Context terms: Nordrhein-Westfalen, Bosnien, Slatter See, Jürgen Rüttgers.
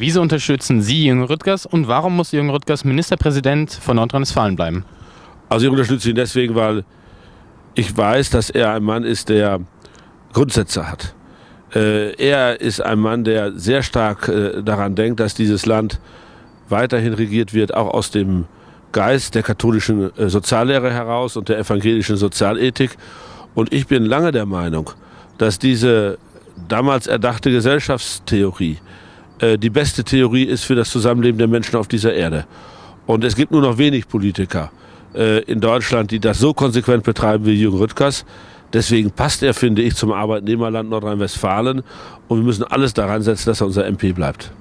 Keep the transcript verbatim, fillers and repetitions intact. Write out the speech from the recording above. Wieso unterstützen Sie Jürgen Rüttgers und warum muss Jürgen Rüttgers Ministerpräsident von Nordrhein-Westfalen bleiben? Also ich unterstütze ihn deswegen, weil ich weiß, dass er ein Mann ist, der Grundsätze hat. Äh, er ist ein Mann, der sehr stark äh, daran denkt, dass dieses Land weiterhin regiert wird, auch aus dem Geist der katholischen äh, Soziallehre heraus und der evangelischen Sozialethik. Und ich bin lange der Meinung, dass diese damals erdachte Gesellschaftstheorie äh, die beste Theorie ist für das Zusammenleben der Menschen auf dieser Erde. Und es gibt nur noch wenig Politiker äh, in Deutschland, die das so konsequent betreiben wie Jürgen Rüttgers. Deswegen passt er, finde ich, zum Arbeitnehmerland Nordrhein-Westfalen. Und wir müssen alles daran setzen, dass er unser M P bleibt.